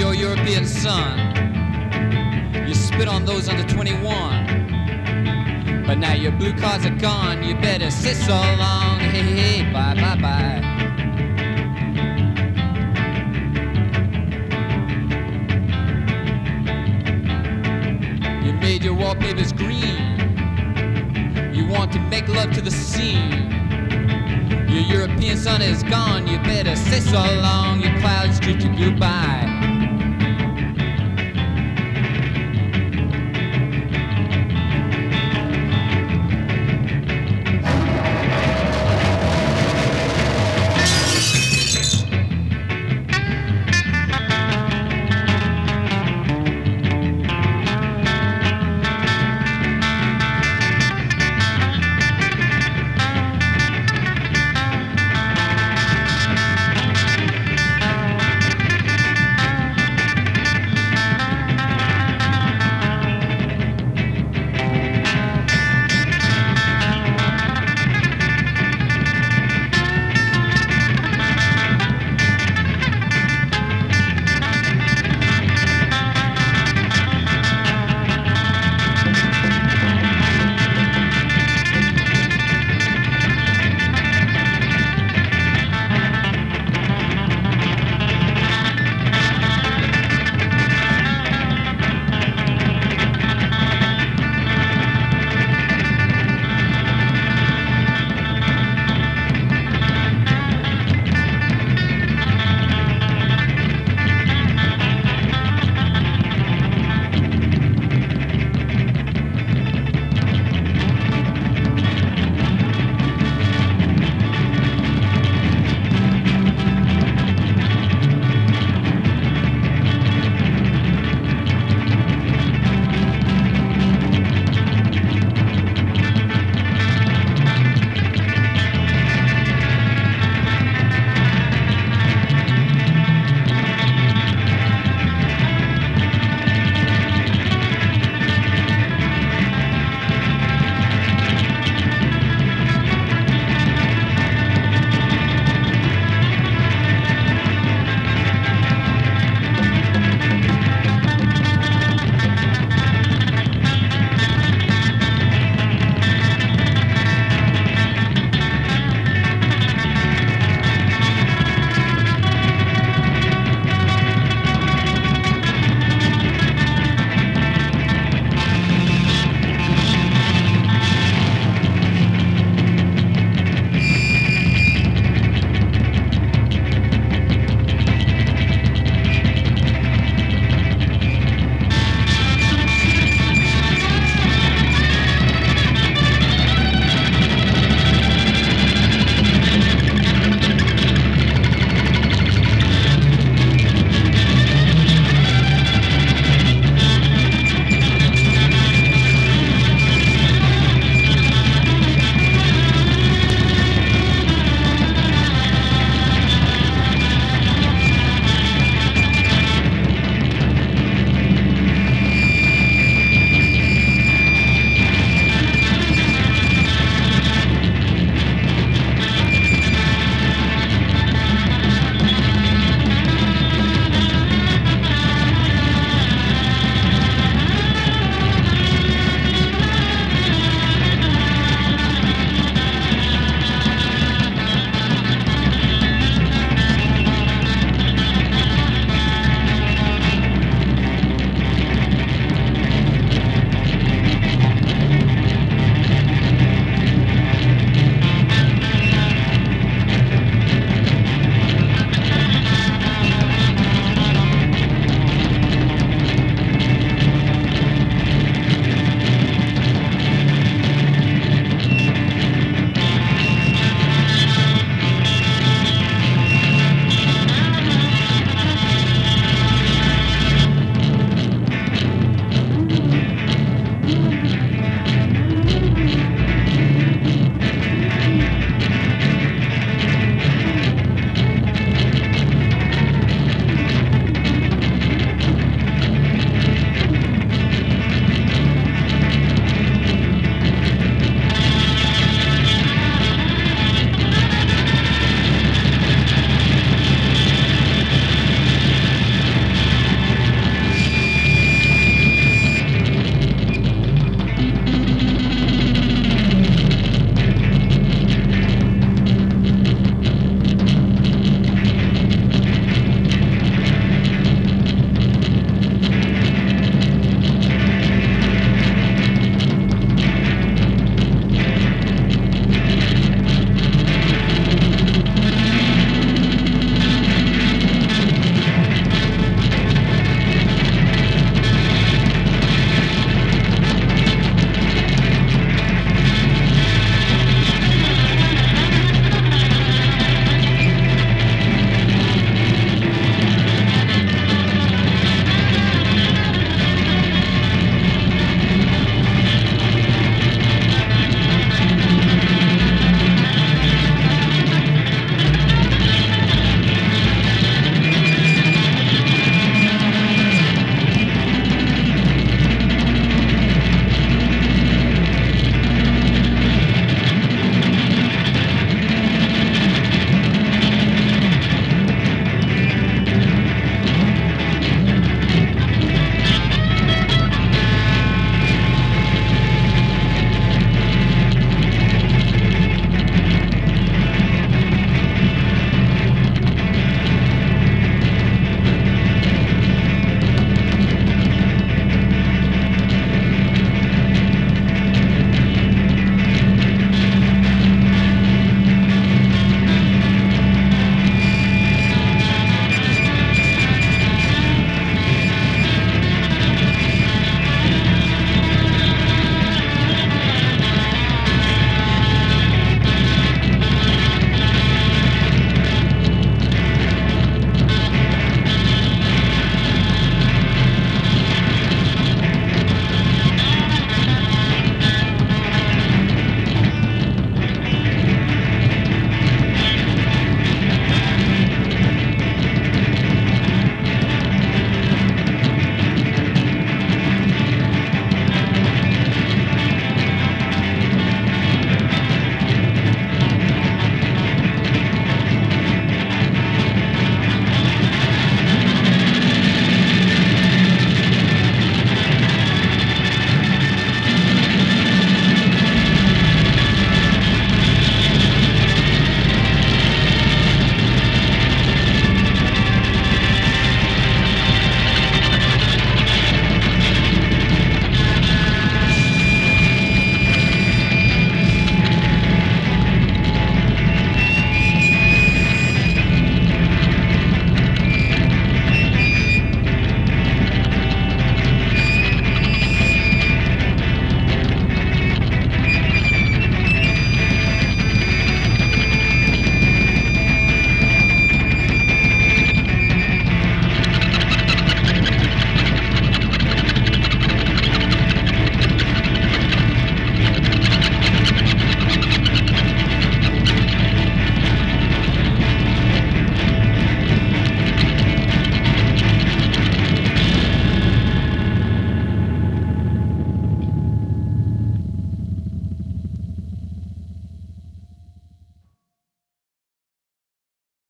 your European sun. You spit on those under 21. But now your blue cards are gone. You better sit so long. Hey, hey, bye, bye, bye. Your wallpaper's green. You want to make love to the sea. Your European sun is gone. You better say so long. Your clouds treat you goodbye.